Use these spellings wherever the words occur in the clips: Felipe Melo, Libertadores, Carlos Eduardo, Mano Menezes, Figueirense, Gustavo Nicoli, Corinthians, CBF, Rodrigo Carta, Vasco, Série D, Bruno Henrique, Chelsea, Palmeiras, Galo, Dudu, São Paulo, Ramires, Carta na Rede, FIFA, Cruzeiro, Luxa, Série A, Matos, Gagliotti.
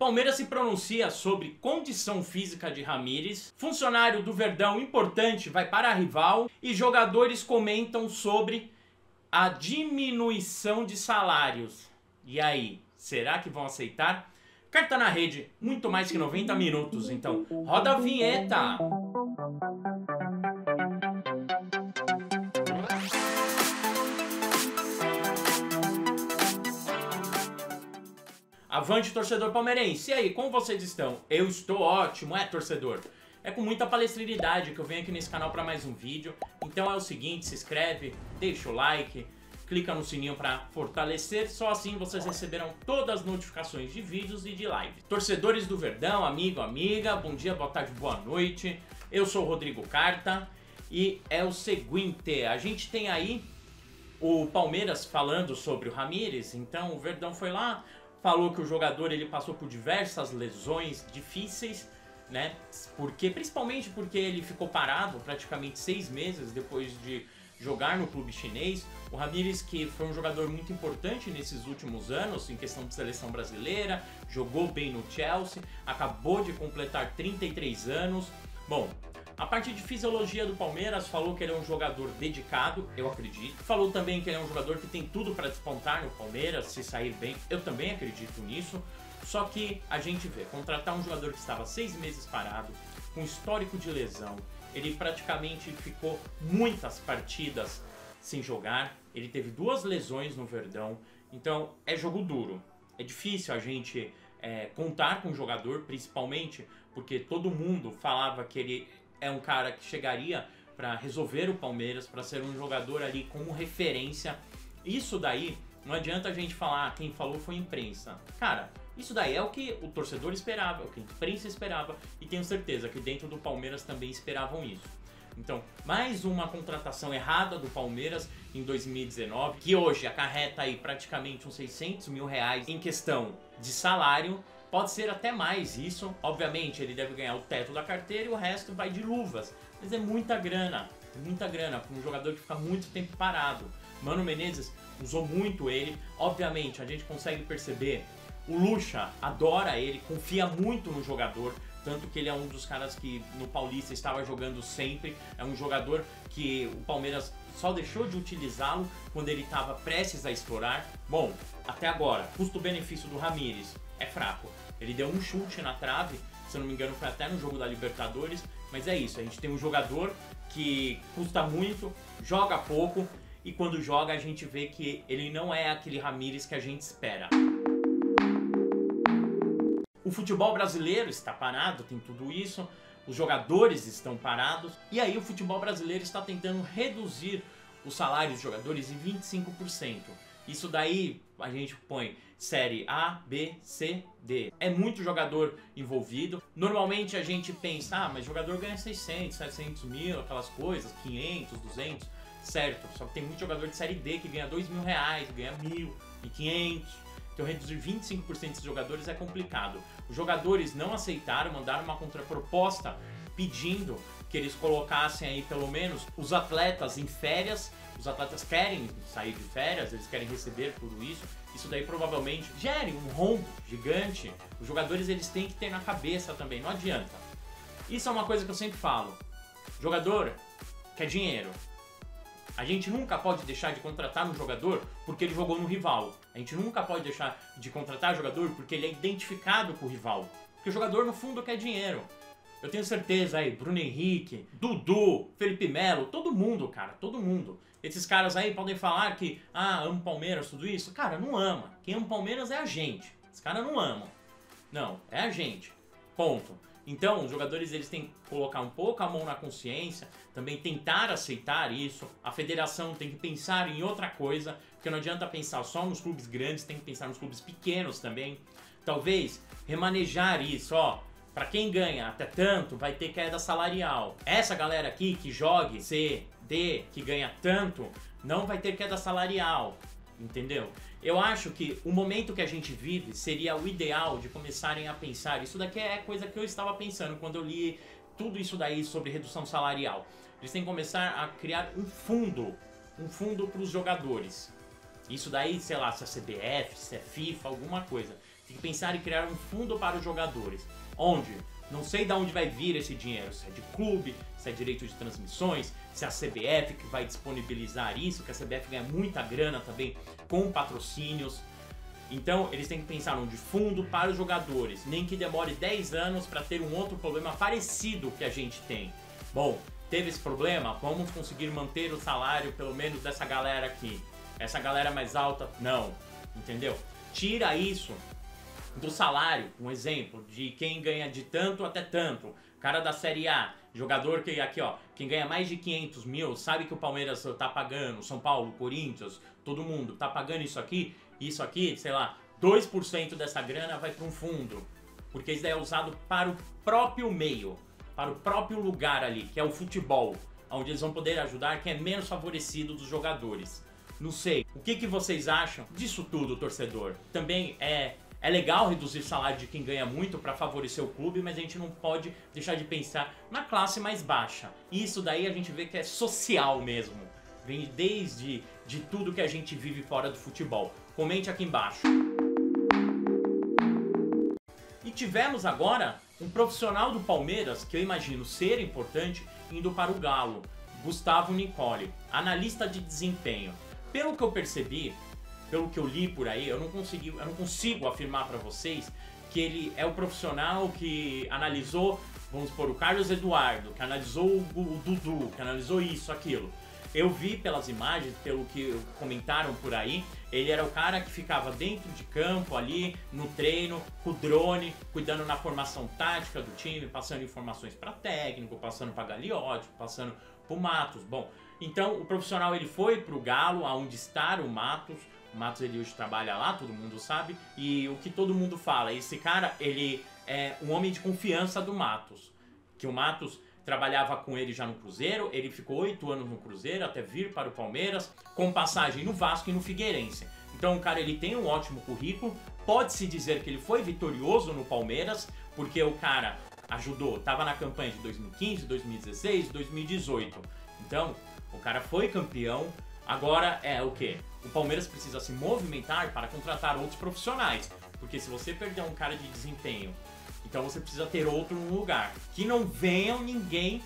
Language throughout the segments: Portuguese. Palmeiras se pronuncia sobre condição física de Ramires, funcionário do Verdão importante vai para a rival e jogadores comentam sobre a diminuição de salários. E aí, será que vão aceitar? Carta na Rede, muito mais que 90 minutos, então roda a vinheta! Avante, torcedor palmeirense! E aí, como vocês estão? Eu estou ótimo, é, torcedor? É com muita palestrinidade que eu venho aqui nesse canal para mais um vídeo. Então é o seguinte, se inscreve, deixa o like, clica no sininho para fortalecer. Só assim vocês receberão todas as notificações de vídeos e de lives. Torcedores do Verdão, amigo, amiga, bom dia, boa tarde, boa noite. Eu sou o Rodrigo Carta e é o seguinte, a gente tem aí o Palmeiras falando sobre o Ramires. Então o Verdão foi lá, falou que o jogador ele passou por diversas lesões difíceis, né? Porque, principalmente porque ele ficou parado praticamente 6 meses depois de jogar no clube chinês. O Ramires, que foi um jogador muito importante nesses últimos anos, em questão de seleção brasileira, jogou bem no Chelsea, acabou de completar 33 anos. Bom, a parte de fisiologia do Palmeiras falou que ele é um jogador dedicado, eu acredito. Falou também que ele é um jogador que tem tudo para despontar no Palmeiras, se sair bem, eu também acredito nisso. Só que a gente vê, contratar um jogador que estava 6 meses parado, com histórico de lesão, ele praticamente ficou muitas partidas sem jogar, ele teve 2 lesões no Verdão, então é jogo duro. É difícil a gente contar com o jogador, principalmente porque todo mundo falava que ele é um cara que chegaria para resolver o Palmeiras, para ser um jogador ali como referência. Isso daí não adianta a gente falar, ah, quem falou foi a imprensa. Cara, isso daí é o que o torcedor esperava, é o que a imprensa esperava e tenho certeza que dentro do Palmeiras também esperavam isso. Então, mais uma contratação errada do Palmeiras em 2019, que hoje acarreta aí praticamente uns 600 mil reais em questão de salário. Pode ser até mais isso, obviamente ele deve ganhar o teto da carteira e o resto vai de luvas. Mas é muita grana para um jogador que fica muito tempo parado. Mano Menezes usou muito ele, obviamente a gente consegue perceber, o Luxa adora ele, confia muito no jogador, tanto que ele é um dos caras que no Paulista estava jogando sempre, é um jogador que o Palmeiras só deixou de utilizá-lo quando ele estava prestes a estourar. Bom, até agora, custo-benefício do Ramires é fraco. Ele deu um chute na trave, se eu não me engano foi até no jogo da Libertadores, mas é isso, a gente tem um jogador que custa muito, joga pouco e quando joga a gente vê que ele não é aquele Ramires que a gente espera. O futebol brasileiro está parado, tem tudo isso, os jogadores estão parados e aí o futebol brasileiro está tentando reduzir os salários dos jogadores em 25%. Isso daí a gente põe série A, B, C, D. É muito jogador envolvido. Normalmente a gente pensa, ah, mas jogador ganha 600, 700 mil, aquelas coisas, 500, 200, certo. Só que tem muito jogador de série D que ganha 2 mil reais, ganha 1.000, 1.500. Então reduzir 25% desses jogadores é complicado. Os jogadores não aceitaram, mandaram uma contraproposta pedindo que eles colocassem aí pelo menos os atletas em férias. Os atletas querem sair de férias, eles querem receber tudo isso. Isso daí provavelmente gere um rombo gigante. Os jogadores eles têm que ter na cabeça também, não adianta. Isso é uma coisa que eu sempre falo. Jogador quer dinheiro. A gente nunca pode deixar de contratar um jogador porque ele jogou no rival. A gente nunca pode deixar de contratar jogador porque ele é identificado com o rival. Porque o jogador no fundo quer dinheiro. Eu tenho certeza aí, Bruno Henrique, Dudu, Felipe Melo, todo mundo, cara, todo mundo. Esses caras aí podem falar que, ah, amo Palmeiras, tudo isso. Cara, não ama. Quem ama Palmeiras é a gente. Esses caras não amam. Não, é a gente. Ponto. Então, os jogadores eles têm que colocar um pouco a mão na consciência, também tentar aceitar isso. A federação tem que pensar em outra coisa, porque não adianta pensar só nos clubes grandes, tem que pensar nos clubes pequenos também. Talvez remanejar isso, ó. Pra quem ganha até tanto, vai ter queda salarial. Essa galera aqui que jogue C, D, que ganha tanto, não vai ter queda salarial, entendeu? Eu acho que o momento que a gente vive seria o ideal de começarem a pensar. Isso daqui é coisa que eu estava pensando quando eu li tudo isso daí sobre redução salarial. Eles têm que começar a criar um fundo para os jogadores. Isso daí, sei lá, se é CBF, se é FIFA, alguma coisa. Tem que pensar em criar um fundo para os jogadores. Onde? Não sei de onde vai vir esse dinheiro, se é de clube, se é direito de transmissões, se é a CBF que vai disponibilizar isso, que a CBF ganha muita grana também com patrocínios. Então eles têm que pensar num de fundo para os jogadores, nem que demore 10 anos para ter um outro problema parecido que a gente tem. Bom, teve esse problema, vamos conseguir manter o salário pelo menos dessa galera aqui. Essa galera mais alta, não, entendeu? Tira isso do salário, um exemplo, de quem ganha de tanto até tanto. Cara da Série A, jogador que aqui ó, quem ganha mais de 500 mil, sabe que o Palmeiras tá pagando, São Paulo, Corinthians, todo mundo tá pagando isso aqui, sei lá, 2% dessa grana vai para um fundo, porque isso daí é usado para o próprio meio, para o próprio lugar ali, que é o futebol, onde eles vão poder ajudar quem é menos favorecido dos jogadores. Não sei, o que vocês acham disso tudo, torcedor? Também é legal reduzir o salário de quem ganha muito para favorecer o clube, mas a gente não pode deixar de pensar na classe mais baixa. E isso daí a gente vê que é social mesmo. Vem desde de tudo que a gente vive fora do futebol. Comente aqui embaixo. E tivemos agora um profissional do Palmeiras, que eu imagino ser importante, indo para o Galo. Gustavo Nicoli, analista de desempenho. Pelo que eu percebi, pelo que eu li por aí, eu não consigo afirmar para vocês que ele é o profissional que analisou, vamos supor, o Carlos Eduardo, que analisou o Dudu, que analisou isso, aquilo. Eu vi pelas imagens, pelo que comentaram por aí, ele era o cara que ficava dentro de campo ali, no treino, com o drone, cuidando na formação tática do time, passando informações para técnico, passando para Gagliotti, passando para o Matos. Bom, então o profissional ele foi para o Galo, aonde está o Matos. O Matos ele hoje trabalha lá, todo mundo sabe, e o que todo mundo fala, esse cara, ele é um homem de confiança do Matos, que o Matos trabalhava com ele já no Cruzeiro, ele ficou 8 anos no Cruzeiro até vir para o Palmeiras, com passagem no Vasco e no Figueirense. Então o cara ele tem um ótimo currículo, pode-se dizer que ele foi vitorioso no Palmeiras, porque o cara ajudou, estava na campanha de 2015, 2016, 2018, então o cara foi campeão. Agora é o quê? O Palmeiras precisa se movimentar para contratar outros profissionais, porque se você perder um cara de desempenho, então você precisa ter outro no lugar. Que não venha ninguém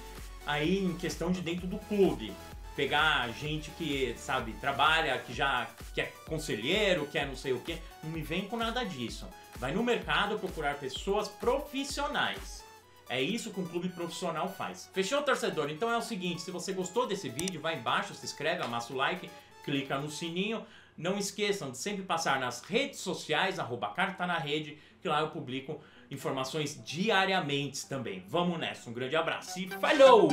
aí em questão de dentro do clube. Pegar gente que, sabe, trabalha, que é conselheiro, que é não sei o quê. Não me vem com nada disso. Vai no mercado procurar pessoas profissionais. É isso que um clube profissional faz. Fechou, torcedor? Então é o seguinte, se você gostou desse vídeo, vai embaixo, se inscreve, amassa o like, clica no sininho. Não esqueçam de sempre passar nas redes sociais, @carta na rede, que lá eu publico informações diariamente também. Vamos nessa, um grande abraço e falou!